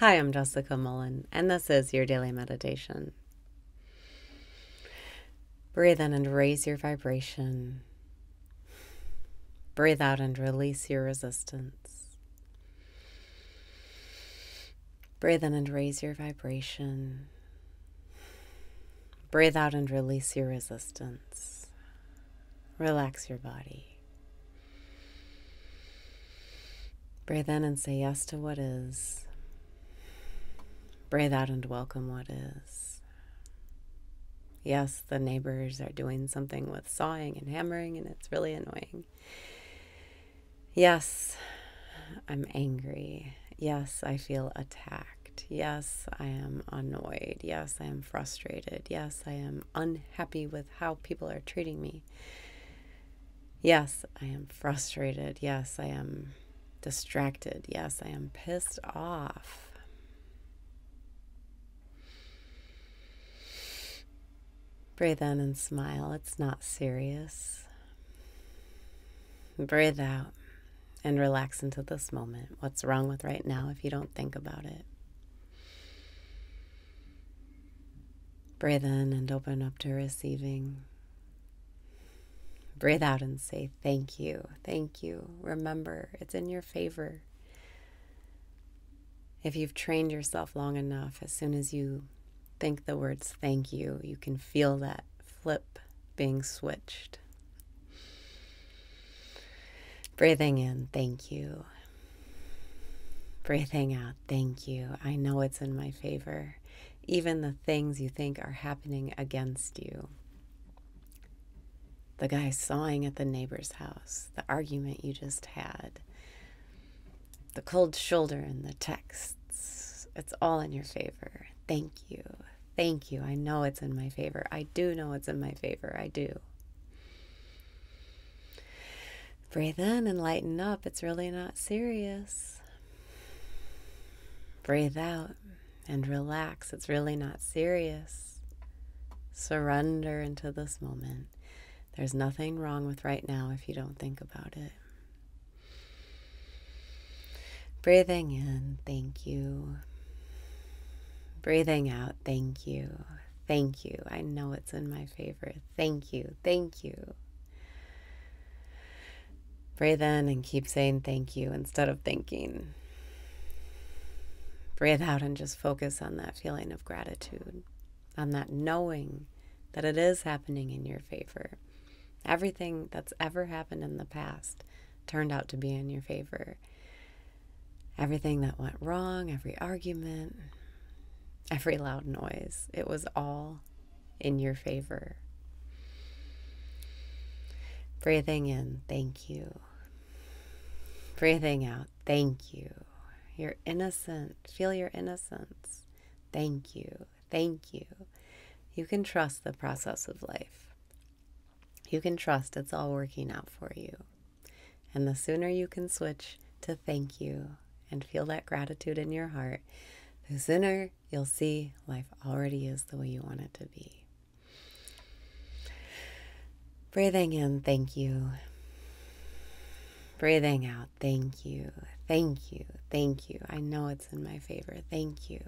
Hi, I'm Jessica Mullen, and this is your daily meditation. Breathe in and raise your vibration. Breathe out and release your resistance. Breathe in and raise your vibration. Breathe out and release your resistance. Relax your body. Breathe in and say yes to what is. Breathe out and welcome what is. Yes, the neighbors are doing something with sawing and hammering, and it's really annoying. Yes, I'm angry. Yes, I feel attacked. Yes, I am annoyed. Yes, I am frustrated. Yes, I am unhappy with how people are treating me. Yes, I am frustrated. Yes, I am distracted. Yes, I am pissed off. Breathe in and smile. It's not serious. Breathe out and relax into this moment. What's wrong with right now if you don't think about it? Breathe in and open up to receiving. Breathe out and say thank you. Thank you. Remember, it's in your favor. If you've trained yourself long enough, as soon as you think the words thank you, you can feel that flip being switched. Breathing in, thank you. Breathing out, thank you. I know it's in my favor. Even the things you think are happening against you. The guy sawing at the neighbor's house, the argument you just had, the cold shoulder and the texts, it's all in your favor. Thank you. Thank you. I know it's in my favor. I do know it's in my favor. I do. Breathe in and lighten up. It's really not serious. Breathe out and relax. It's really not serious. Surrender into this moment. There's nothing wrong with right now if you don't think about it. Breathing in, thank you. Breathing out, thank you. Thank you. I know it's in my favor. Thank you. Thank you. Breathe in and keep saying thank you instead of thinking. Breathe out and just focus on that feeling of gratitude, on that knowing that it is happening in your favor. Everything that's ever happened in the past turned out to be in your favor. Everything that went wrong, every argument, every loud noise, it was all in your favor. Breathing in, thank you. Breathing out, thank you. You're innocent. Feel your innocence. Thank you. Thank you. You can trust the process of life. You can trust it's all working out for you. And the sooner you can switch to thank you and feel that gratitude in your heart, the sooner you'll see life already is the way you want it to be. Breathing in, thank you. Breathing out, thank you. Thank you. Thank you. I know it's in my favor. Thank you.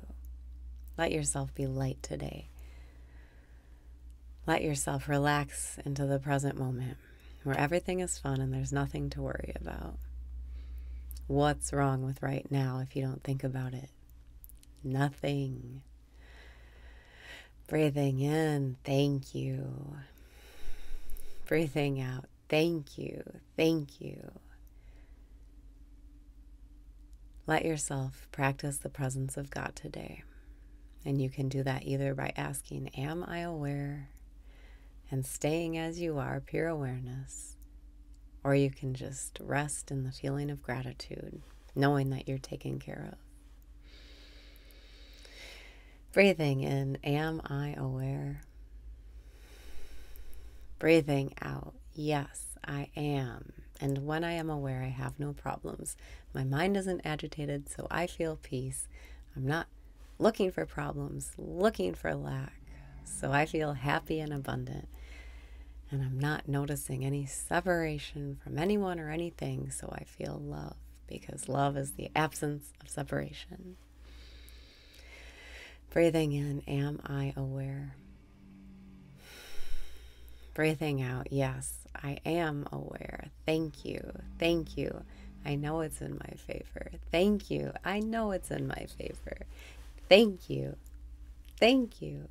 Let yourself be light today. Let yourself relax into the present moment where everything is fun and there's nothing to worry about. What's wrong with right now if you don't think about it? Nothing. Breathing in, thank you. Breathing out, thank you. Thank you. Let yourself practice the presence of God today. And you can do that either by asking, am I aware? And staying as you are, pure awareness. Or you can just rest in the feeling of gratitude, knowing that you're taken care of. Breathing in, am I aware? Breathing out, yes, I am. And when I am aware, I have no problems. My mind isn't agitated, so I feel peace. I'm not looking for problems, looking for lack. So I feel happy and abundant. And I'm not noticing any separation from anyone or anything, so I feel love, because love is the absence of separation. Breathing in, am I aware? Breathing out, yes, I am aware. Thank you. Thank you. I know it's in my favor. Thank you. I know it's in my favor. Thank you. Thank you.